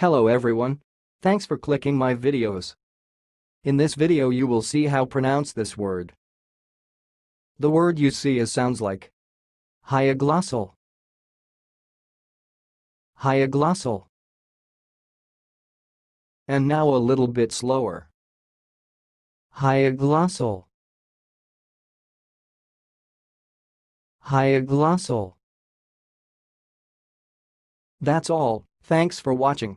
Hello everyone. Thanks for clicking my videos. In this video you will see how pronounce this word. The word you see sounds like Hyoglossal. Hyoglossal. And now a little bit slower. Hyoglossal. Hyoglossal. That's all. Thanks for watching.